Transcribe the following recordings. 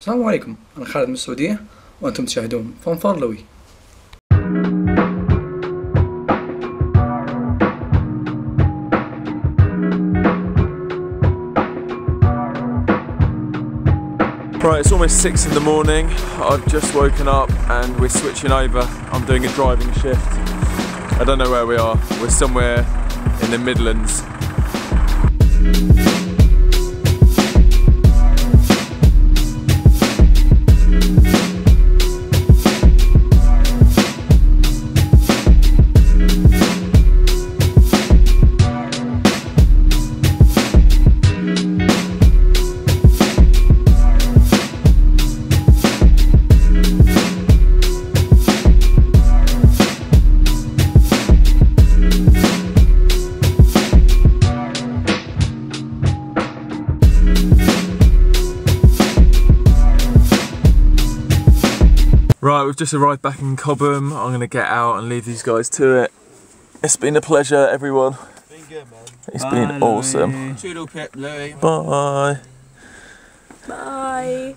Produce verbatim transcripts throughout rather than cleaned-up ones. السلام عليكم، أنا خالد من السعودية وأنتم تشاهدون فن فور لوي. Right, it's almost six in the morning. I've just woken up and we're switching over. I'm doing a driving shift. I don't know where we are. We're somewhere in the Midlands. Right, we've just arrived back in Cobham. I'm going to get out and leave these guys to it. It's been a pleasure, everyone. It's been good, man. It's Bye, been Louis. Awesome. Toodle pip, Louis. Bye. Bye. Bye.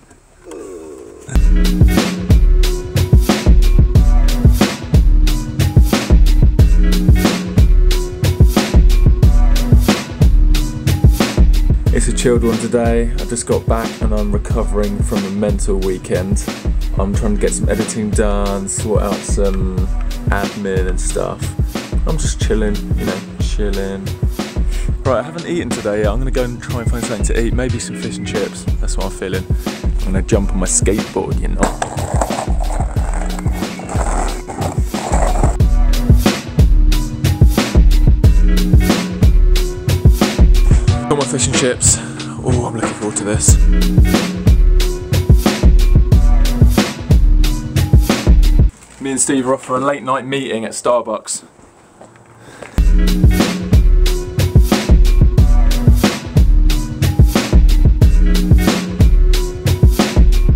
It's a chilled one today. I just got back and I'm recovering from a mental weekend. I'm trying to get some editing done, sort out some admin and stuff. I'm just chilling, you know, chilling. Right, I haven't eaten today yet. I'm gonna go and try and find something to eat, maybe some fish and chips. That's what I'm feeling. I'm gonna jump on my skateboard, you know. Got my fish and chips. Oh, I'm looking forward to this. Me and Steve are off for a late night meeting at Starbucks.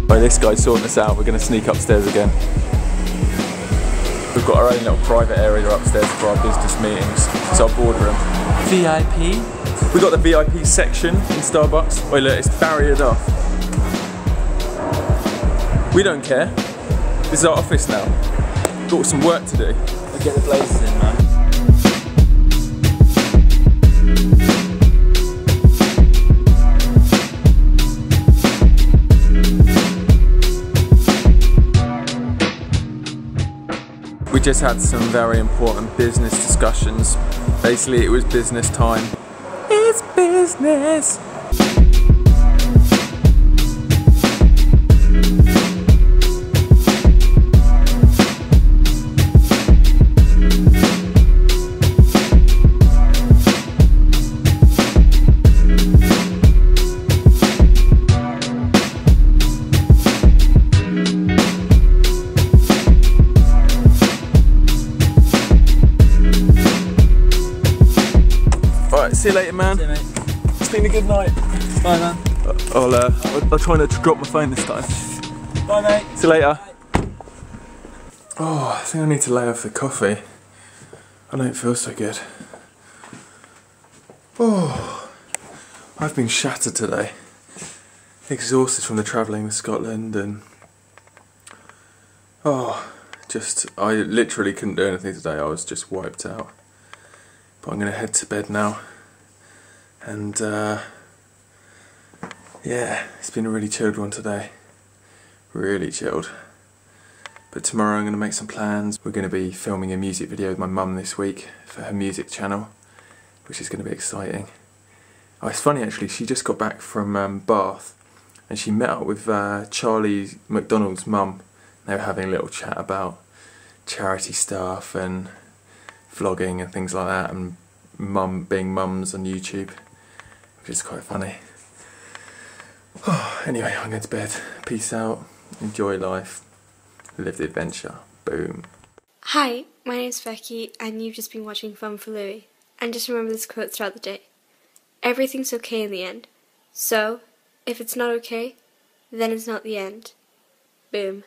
Right, this guy's sorting us out. We're going to sneak upstairs again. We've got our own little private area upstairs for our business meetings. It's our boardroom. V I P. We got the V I P section in Starbucks. Wait, look, it's barriered off. We don't care. This is our office now. Got some work to do. I'll get the blazers in, man. We just had some very important business discussions. Basically, it was business time. It's business. See you later, man. See you, mate. It's been a good night. Bye, man. I'll, uh, I'll, I'll try not to drop my phone this time. Bye, mate. See you later. Bye. Oh, I think I need to lay off the coffee. I don't feel so good. Oh, I've been shattered today. Exhausted from the travelling with Scotland and... Oh, just... I literally couldn't do anything today. I was just wiped out. But I'm going to head to bed now. And uh, yeah, it's been a really chilled one today, really chilled. But tomorrow I'm going to make some plans. We're going to be filming a music video with my mum this week for her music channel, which is going to be exciting. Oh, it's funny actually, she just got back from um, Bath and she met up with uh, Charlie McDonald's mum. They were having a little chat about charity stuff and vlogging and things like that, and mum being mums on YouTube. It's quite funny. Oh, anyway, I'm going to bed. Peace out. Enjoy life. Live the adventure. Boom. Hi, my name's Becky and you've just been watching Fun for Louis. And just remember this quote throughout the day. Everything's okay in the end. So, if it's not okay, then it's not the end. Boom.